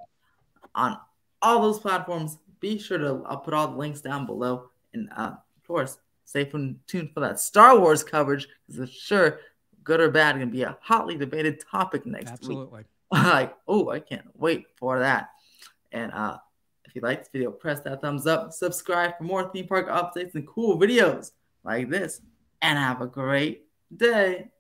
On all those platforms, be sure to, I'll put all the links down below. And of course, stay tuned for that Star Wars coverage, because it's sure, good or bad, going to be a hotly debated topic next week. Absolutely. Like, oh, I can't wait for that. And if you like this video, press that thumbs up, subscribe for more theme park updates and cool videos like this. And have a great day.